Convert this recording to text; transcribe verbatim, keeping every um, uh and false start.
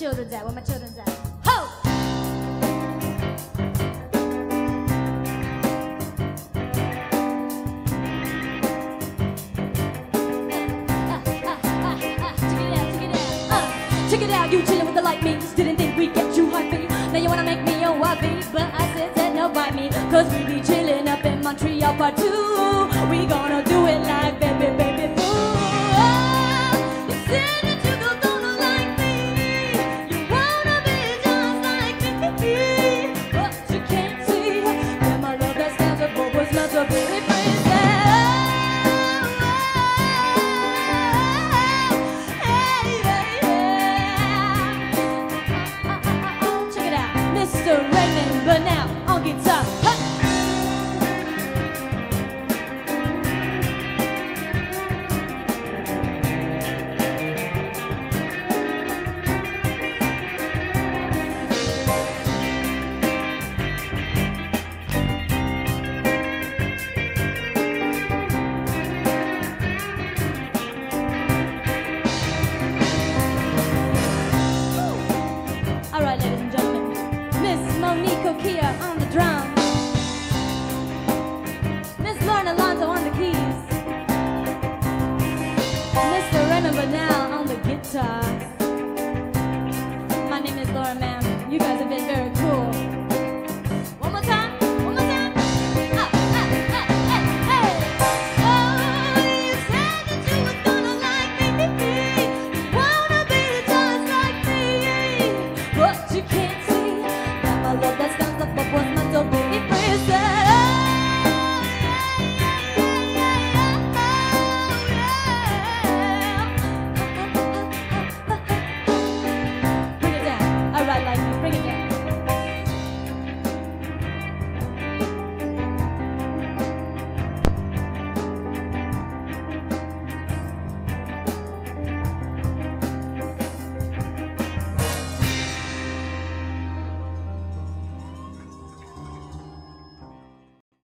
children's at? Where my children's at? Ho! Ah, ah, ah, ah. Check it out, check it out. Uh, check it out, you chillin' with the light beams. Didn't think we'd get you hypey. Now you wanna make me your wifey. But I said that no by me. Cause we be chillin' up in Montreal part two. We gonna do it like baby, baby, boo. Oh, you said that you don't gonna like me. You wanna be just like me. But you can't see that my love that stands up for was not so pretty princess. Check it out, Mister Raymond, but now on guitar. Now on the guitar. My name is Laura Mam. You guys have been very